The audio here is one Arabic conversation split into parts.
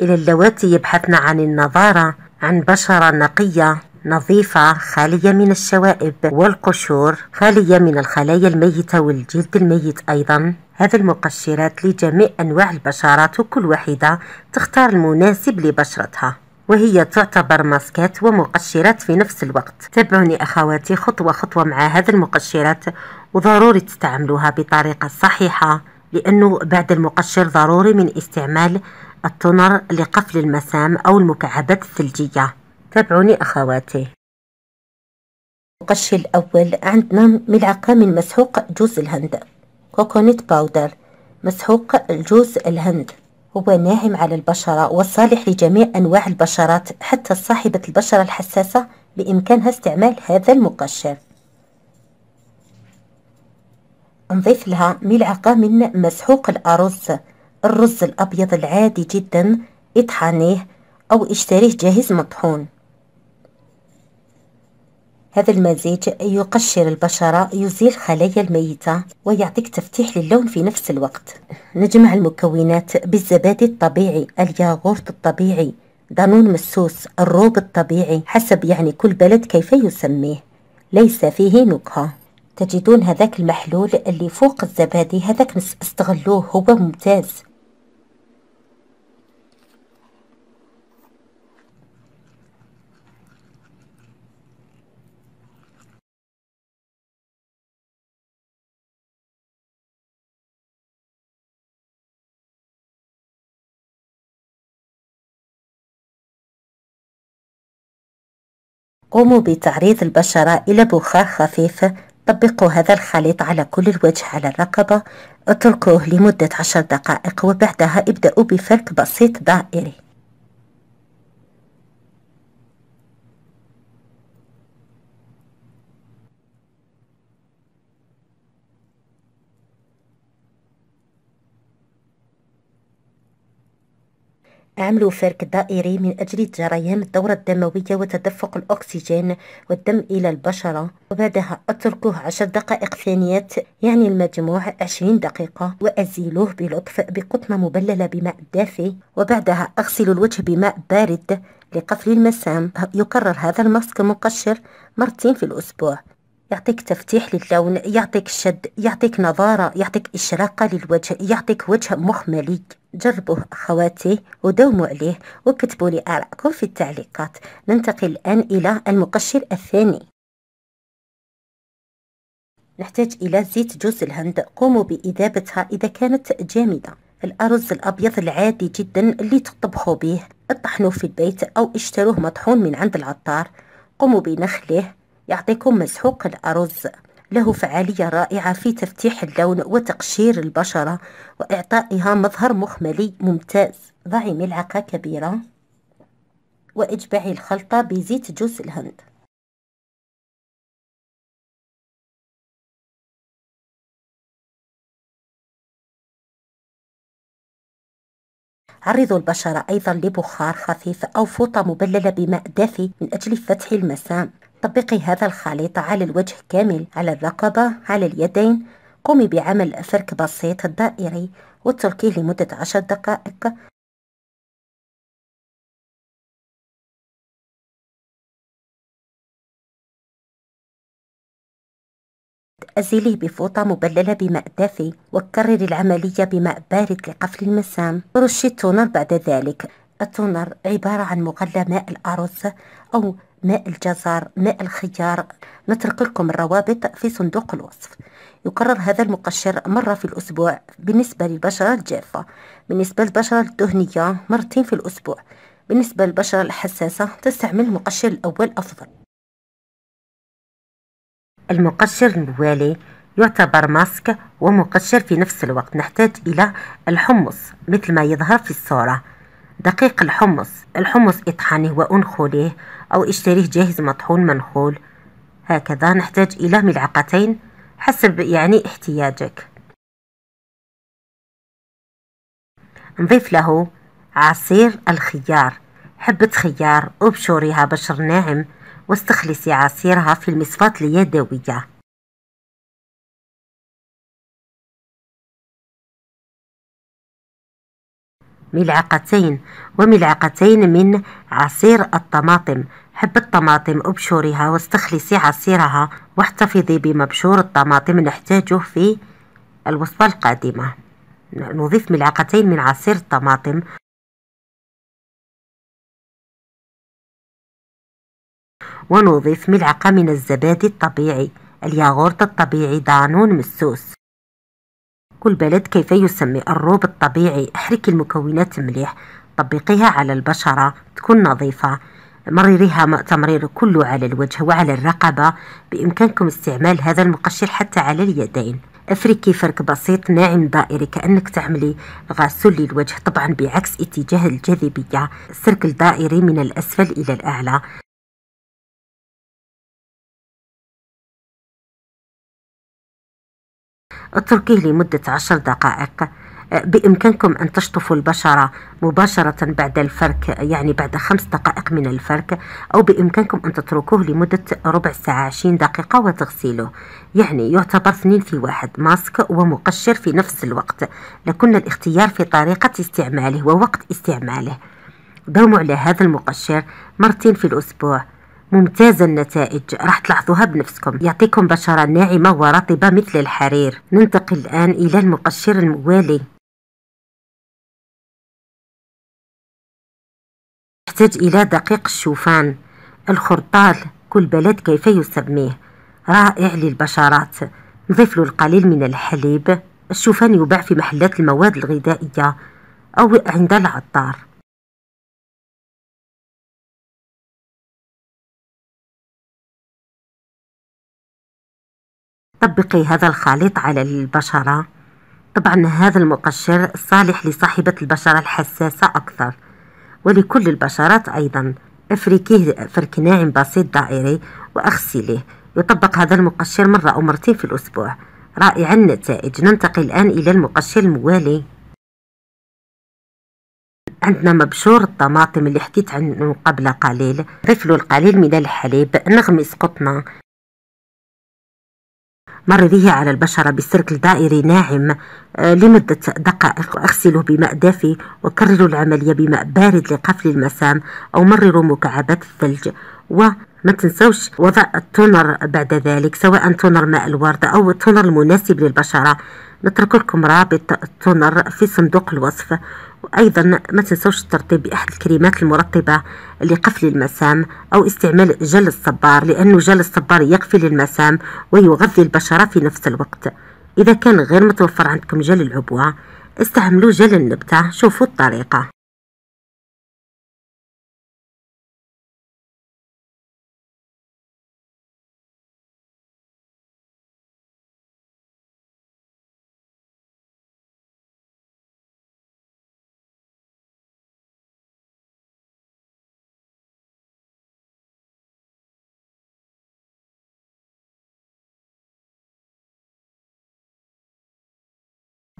إلى اللواتي يبحثن عن النظارة، عن بشرة نقية نظيفة خالية من الشوائب والقشور، خالية من الخلايا الميتة والجلد الميت أيضا. هذه المقشرات لجميع أنواع البشرات، وكل واحدة تختار المناسب لبشرتها، وهي تعتبر ماسكات ومقشرات في نفس الوقت. تابعوني أخواتي خطوة خطوة مع هذه المقشرات، وضروري تستعملوها بطريقة صحيحة، لأنه بعد المقشر ضروري من استعمال التونر لقفل المسام أو المكعبات الثلجية. تابعوني أخواتي. المقشر الأول عندنا ملعقة من مسحوق جوز الهند، كوكونات باودر. مسحوق جوز الهند هو ناعم على البشرة وصالح لجميع أنواع البشرات، حتى صاحبة البشرة الحساسة بإمكانها استعمال هذا المقشر. نضيف لها ملعقة من مسحوق الأرز، الرز الأبيض العادي جدا، اطحنيه أو اشتريه جاهز مطحون. هذا المزيج يقشر البشرة، يزيل خلايا الميتة ويعطيك تفتيح للون في نفس الوقت. نجمع المكونات بالزبادي الطبيعي، الياغورت الطبيعي، دانون مسوس، الروب الطبيعي، حسب يعني كل بلد كيف يسميه، ليس فيه نكهة. تجدون هذاك المحلول اللي فوق الزبادي، هذاك استغلوه، هو ممتاز. قوموا بتعريض البشرة إلى بخار خفيف، طبقوا هذا الخليط على كل الوجه، على الرقبة، اتركوه لمدة 10 دقائق، وبعدها ابدأوا بفرك بسيط دائري. اعملوا فرك دائري من أجل جريان الدورة الدموية وتدفق الأكسجين والدم إلى البشرة، وبعدها اتركوه 10 دقائق ثانيات، يعني المجموع 20 دقيقة، وأزيلوه بلطف بقطنة مبللة بماء دافي، وبعدها اغسلوا الوجه بماء بارد لقفل المسام. يكرر هذا الماسك المقشر مرتين في الأسبوع، يعطيك تفتيح للون، يعطيك شد، يعطيك نضارة، يعطيك إشراقة للوجه، يعطيك وجه مخملي. جربوه أخواتي ودوموا عليه، وكتبوا لي آراءكم في التعليقات. ننتقل الآن إلى المقشر الثاني. نحتاج إلى زيت جوز الهند، قوموا بإذابتها إذا كانت جامدة. الأرز الأبيض العادي جدا اللي تطبخوا به، اطحنوه في البيت أو اشتروه مطحون من عند العطار، قوموا بنخله. يعطيكم مسحوق الأرز، له فعالية رائعة في تفتيح اللون وتقشير البشرة وإعطائها مظهر مخملي ممتاز. ضعي ملعقة كبيرة واجبعي الخلطة بزيت جوز الهند. عرضوا البشرة أيضا لبخار خفيف أو فوطة مبللة بماء دافي من أجل فتح المسام. طبقي هذا الخليط على الوجه كامل، على الرقبة، على اليدين. قومي بعمل فرك بسيط دائري واتركيه لمدة 10 دقائق. أزيليه بفوطة مبللة بماء دافي، وكرري العملية بماء بارد لقفل المسام. رشي التونر بعد ذلك. التونر عبارة عن مغلى ماء الأرز أو ماء الجزر، ماء الخيار. نترك لكم الروابط في صندوق الوصف. يكرر هذا المقشر مرة في الأسبوع بالنسبة للبشرة الجافة، بالنسبة للبشرة الدهنية مرتين في الأسبوع، بالنسبة للبشرة الحساسة تستعمل المقشر الأول أفضل. المقشر الموالي يعتبر ماسك ومقشر في نفس الوقت. نحتاج إلى الحمص مثل ما يظهر في الصورة، دقيق الحمص. الحمص اطحنه وانخليه او اشتريه جاهز مطحون منخول هكذا. نحتاج الى ملعقتين حسب يعني احتياجك. نضيف له عصير الخيار، حبة خيار ابشريها بشر ناعم واستخلصي عصيرها في المصفاة اليدوية. ملعقتين وملعقتين من عصير الطماطم. حب الطماطم ابشرها واستخلصي عصيرها واحتفظي بمبشور الطماطم، نحتاجه في الوصفة القادمة. نضيف ملعقتين من عصير الطماطم ونضيف ملعقة من الزبادي الطبيعي، الياغورت الطبيعي، دانون، مسوس. كل بلد كيف يسمي الروب الطبيعي. احركي المكونات مليح، طبقيها على البشرة تكون نظيفة، مرريها تمرير كله على الوجه وعلى الرقبة. بإمكانكم استعمال هذا المقشر حتى على اليدين. افركي فرك بسيط ناعم دائري كأنك تعملي غسول للوجه، طبعا بعكس اتجاه الجاذبية. سيركل دائري من الأسفل إلى الأعلى. اتركيه لمدة 10 دقائق. بإمكانكم أن تشطفوا البشرة مباشرة بعد الفرك، يعني بعد 5 دقائق من الفرك، أو بإمكانكم أن تتركوه لمدة ربع ساعة 20 دقيقة وتغسيله. يعني يعتبر 2 في 1، ماسك ومقشر في نفس الوقت، لكن الاختيار في طريقة استعماله ووقت استعماله. داوموا على هذا المقشر مرتين في الأسبوع، ممتازة النتائج، راح تلاحظوها بنفسكم. يعطيكم بشرة ناعمة ورطبة مثل الحرير. ننتقل الآن إلى المقشر الموالي. نحتاج إلى دقيق الشوفان، الخرطال، كل بلد كيف يسميه، رائع للبشرات. نضيف له القليل من الحليب. الشوفان يباع في محلات المواد الغذائية أو عند العطار. طبقي هذا الخليط على البشرة. طبعا هذا المقشر صالح لصاحبة البشرة الحساسة أكثر ولكل البشرات أيضا. افركيه فرك ناعم بسيط دائري وأغسليه. يطبق هذا المقشر مرة أو مرتين في الأسبوع، رائع النتائج. ننتقل الآن إلى المقشر الموالي. عندنا مبشور الطماطم اللي حكيت عنه قبل قليل. ضيف له القليل من الحليب. نغمس قطنة، مرريه على البشرة بسيركل دائري ناعم لمدة دقائق، واغسله بماء دافي، وكرروا العملية بماء بارد لقفل المسام، أو مرروا مكعبات الثلج. وما تنسوش وضع التونر بعد ذلك، سواء تونر ماء الورد أو التونر المناسب للبشرة. نترك لكم رابط التونر في صندوق الوصف. وأيضا ما تنسوش الترطيب بأحد الكريمات المرطبة لقفل المسام، أو استعمال جل الصبار، لأنه جل الصبار يقفل المسام ويغذي البشرة في نفس الوقت. إذا كان غير متوفر عندكم جل العبوة، استعملوا جل النبتة. شوفوا الطريقة.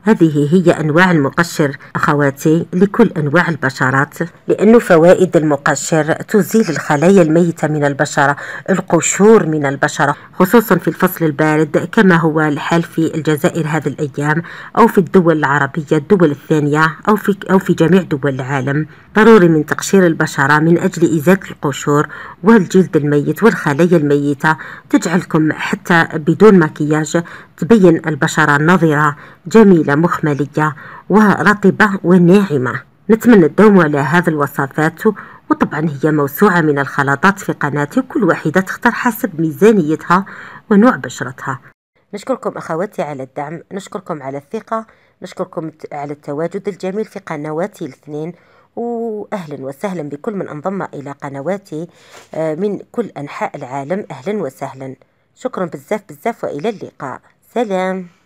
هذه هي أنواع المقشر أخواتي لكل أنواع البشرات، لأن فوائد المقشر تزيل الخلايا الميتة من البشرة، القشور من البشرة، خصوصا في الفصل البارد كما هو الحال في الجزائر هذه الأيام، أو في الدول العربية الدول الثانية، أو في جميع دول العالم. ضروري من تقشير البشرة من أجل إزالة القشور والجلد الميت والخلايا الميتة، تجعلكم حتى بدون مكياج تبين البشرة نظرة جميلة مخملية ورطبة وناعمة. نتمنى تداوموا على هذه الوصفات، وطبعا هي موسوعة من الخلطات في قناتي، وكل واحدة تختار حسب ميزانيتها ونوع بشرتها. نشكركم أخواتي على الدعم، نشكركم على الثقة، نشكركم على التواجد الجميل في قنواتي الاثنين. وأهلا وسهلا بكل من انضم إلى قنواتي من كل أنحاء العالم. أهلا وسهلا، شكرا بزاف بزاف، وإلى اللقاء. سلام.